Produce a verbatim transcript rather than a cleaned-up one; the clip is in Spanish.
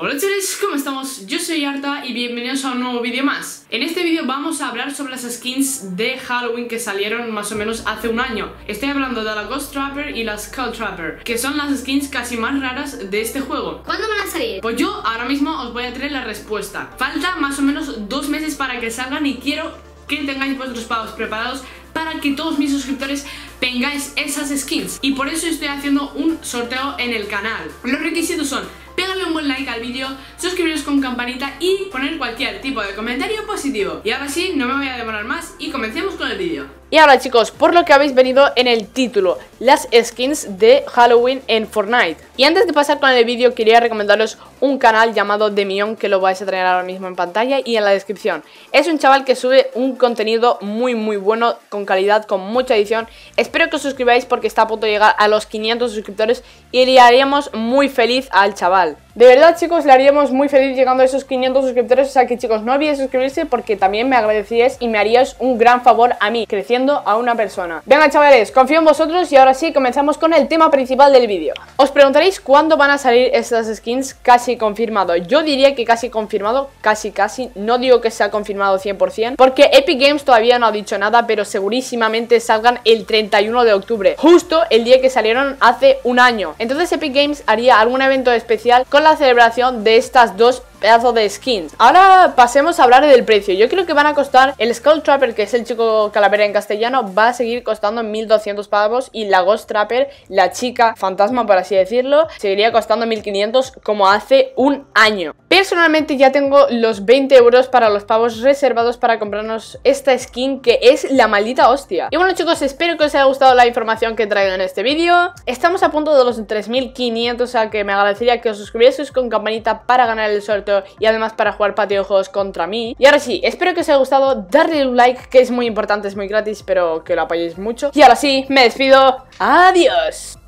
Hola chavales, ¿cómo estamos? Yo soy Arta y bienvenidos a un nuevo vídeo más. En este vídeo vamos a hablar sobre las skins de Halloween que salieron más o menos hace un año. Estoy hablando de la Ghost Trapper y la Skull Trapper, que son las skins casi más raras de este juego. ¿Cuándo van a salir? Pues yo ahora mismo os voy a traer la respuesta. Falta más o menos dos meses para que salgan y quiero que tengáis vuestros pagos preparados para que todos mis suscriptores tengáis esas skins. Y por eso estoy haciendo un sorteo en el canal. Los requisitos son: pégale un buen like al vídeo, suscribiros con campanita y poner cualquier tipo de comentario positivo. Y ahora sí, no me voy a demorar más y comencemos con el vídeo. Y ahora chicos, por lo que habéis venido en el título, las skins de Halloween en Fortnite. Y antes de pasar con el vídeo, quería recomendaros un canal llamado Demion, que lo vais a tener ahora mismo en pantalla y en la descripción. Es un chaval que sube un contenido muy muy bueno, con calidad, con mucha edición. Espero que os suscribáis porque está a punto de llegar a los quinientos suscriptores y le haríamos muy feliz al chaval. De verdad chicos, le haríamos muy feliz llegando a esos quinientos suscriptores. O sea que chicos, no olvidéis suscribirse porque también me agradeceríais y me haríais un gran favor a mí, creciendo a una persona. Venga chavales, confío en vosotros y ahora sí, comenzamos con el tema principal del vídeo. Os preguntaréis cuándo van a salir estas skins. Casi confirmado, yo diría que casi confirmado, casi casi, no digo que sea confirmado cien por cien, porque Epic Games todavía no ha dicho nada, pero segurísimamente salgan el treinta y uno de octubre, justo el día que salieron hace un año. Entonces Epic Games haría algún evento especial con la celebración de estas dos pedazos de skins. Ahora pasemos a hablar del precio. Yo creo que van a costar el Skull Trapper, que es el chico calavera en castellano, va a seguir costando mil doscientos pavos, y la Ghost Trapper, la chica fantasma por así decirlo, seguiría costando mil quinientos como hace un año. Personalmente ya tengo los veinte euros para los pavos reservados para comprarnos esta skin, que es la maldita hostia. Y bueno chicos, espero que os haya gustado la información que he traído en este vídeo. Estamos a punto de los tres mil quinientos, o sea que me agradecería que os suscribieseis con campanita para ganar el sorteo y además para jugar patio de juegos contra mí. Y ahora sí, espero que os haya gustado, darle un like, que es muy importante, es muy gratis, pero que lo apoyéis mucho. Y ahora sí, me despido, adiós.